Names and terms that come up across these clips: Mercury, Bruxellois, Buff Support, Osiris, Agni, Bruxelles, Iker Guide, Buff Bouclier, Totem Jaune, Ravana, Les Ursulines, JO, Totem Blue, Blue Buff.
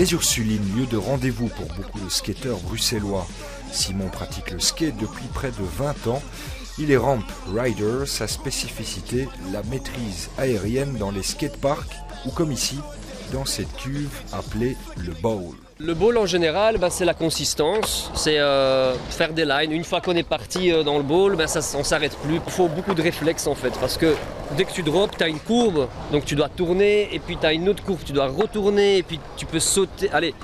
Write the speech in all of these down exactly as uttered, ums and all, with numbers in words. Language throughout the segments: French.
Les Ursulines, lieu de rendez-vous pour beaucoup de skateurs bruxellois. Simon pratique le skate depuis près de vingt ans. Il est ramp rider, sa spécificité, la maîtrise aérienne dans les skateparks ou comme ici, dans cette cuve appelée le bowl. Le bowl en général, ben, c'est la consistance, c'est euh, faire des lines. Une fois qu'on est parti euh, dans le bowl, ben, ça, on ne s'arrête plus. Il faut beaucoup de réflexes en fait, parce que dès que tu drops, tu as une courbe, donc tu dois tourner, et puis tu as une autre courbe, tu dois retourner, et puis tu peux sauter. Allez,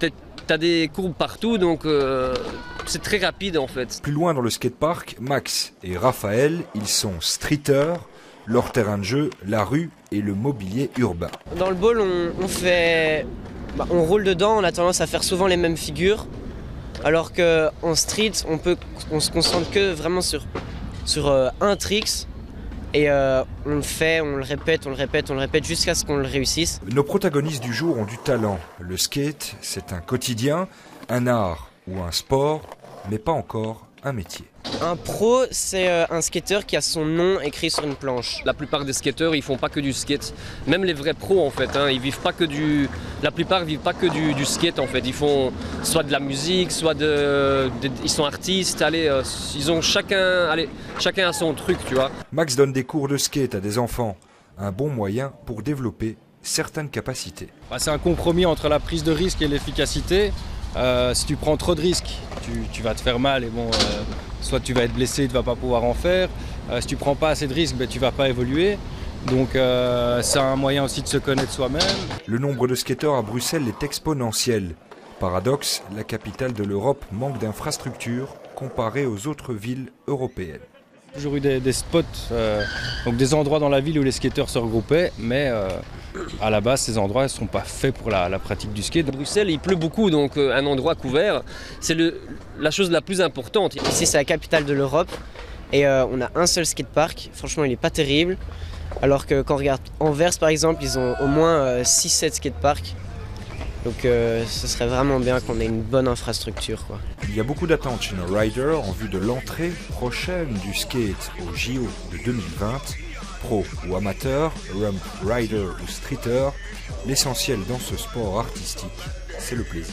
tu as des courbes partout, donc euh, c'est très rapide en fait. Plus loin dans le skatepark, Max et Raphaël, ils sont streeters. Leur terrain de jeu, la rue et le mobilier urbain. Dans le bowl, on, on fait... Bah, on roule dedans, on a tendance à faire souvent les mêmes figures, alors qu'en street, on, peut, on se concentre que vraiment sur, sur euh, un tricks, et euh, on le fait, on le répète, on le répète, on le répète, jusqu'à ce qu'on le réussisse. Nos protagonistes du jour ont du talent. Le skate, c'est un quotidien, un art ou un sport, mais pas encore un métier. Un pro, c'est un skateur qui a son nom écrit sur une planche. La plupart des skateurs, ils font pas que du skate. Même les vrais pros, en fait, hein, ils vivent pas que du... La plupart vivent pas que du, du skate, en fait. Ils font soit de la musique, soit de... de... Ils sont artistes, allez, euh, ils ont chacun... Allez, chacun a son truc, tu vois. Max donne des cours de skate à des enfants. Un bon moyen pour développer certaines capacités. Bah, c'est un compromis entre la prise de risque et l'efficacité. Euh, si tu prends trop de risques, tu, tu vas te faire mal et bon, euh, soit tu vas être blessé, tu ne vas pas pouvoir en faire. Euh, si tu ne prends pas assez de risques, ben, tu ne vas pas évoluer. Donc euh, c'est un moyen aussi de se connaître soi-même. Le nombre de skateurs à Bruxelles est exponentiel. Paradoxe, la capitale de l'Europe manque d'infrastructures comparée aux autres villes européennes. J'ai toujours eu des, des spots, euh, donc des endroits dans la ville où les skateurs se regroupaient, mais euh, à la base, ces endroits ne sont pas faits pour la, la pratique du skate. Bruxelles, il pleut beaucoup, donc euh, un endroit couvert, c'est la chose la plus importante. Ici, c'est la capitale de l'Europe, et euh, on a un seul skatepark. Franchement, il n'est pas terrible, alors que quand on regarde Anvers, par exemple, ils ont au moins euh, six sept skateparks. Donc euh, ce serait vraiment bien qu'on ait une bonne infrastructure, quoi. Il y a beaucoup d'attentes chez nos riders en vue de l'entrée prochaine du skate au J O de deux mille vingt. Pro ou amateur, ramp rider ou streeter, l'essentiel dans ce sport artistique, c'est le plaisir.